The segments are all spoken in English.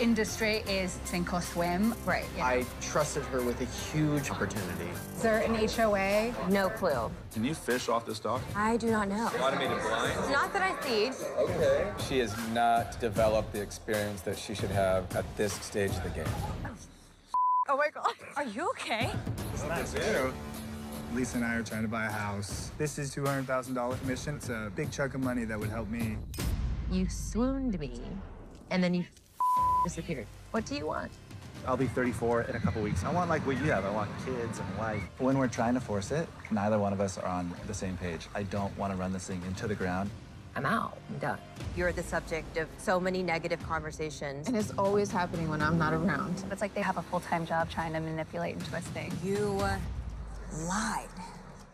industry is sink or swim, right? You know? I trusted her with a huge opportunity. Is there an HOA? No clue. Can you fish off this dock? I do not know. Automated blind? Not that I see. Okay. She has not developed the experience that she should have at this stage of the game. Oh my God. Are you okay? It's nice. Lisa and I are trying to buy a house. This is $200,000 commission. It's a big chunk of money that would help me. You swooned me, and then you disappeared. What do you want? I'll be 34 in a couple weeks. I want like what you have. I want kids and life. When we're trying to force it, neither one of us are on the same page. I don't want to run this thing into the ground. I'm out. I'm done. You're the subject of so many negative conversations. And it's always happening when I'm not around. It's like they have a full-time job trying to manipulate and twist things. You lied.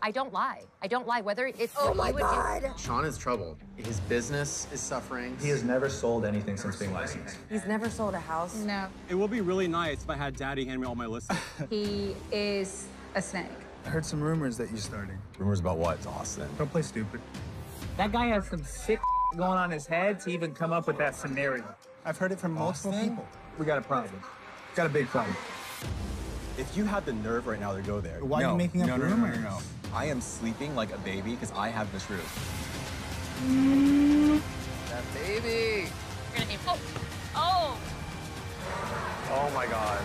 I don't lie. I don't lie, whether it's... Oh, my God. Sean is troubled. His business is suffering. He has never sold anything since being licensed. He's never sold a house? No. It would be really nice if I had Daddy hand me all my lists. He is a snake. I heard some rumors that you're starting. Rumors about what, Austin? Don't play stupid. That guy has some sick going on in his head to even come up with that scenario. I've heard it from multiple people. We got a problem. Got a big problem. If you had the nerve right now to go there... Why are you making up rumors? No. I am sleeping like a baby because I have the truth. That baby. You're gonna need... Oh! Oh! Oh, my God.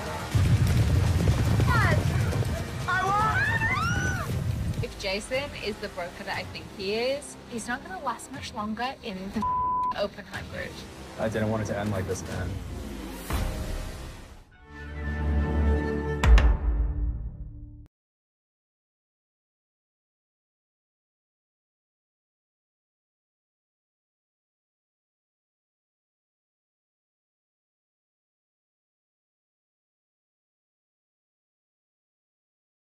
Yes! I won! If Jason is the broker that I think he is, he's not gonna last much longer in the Oppenheim Group. I didn't want it to end like this, man.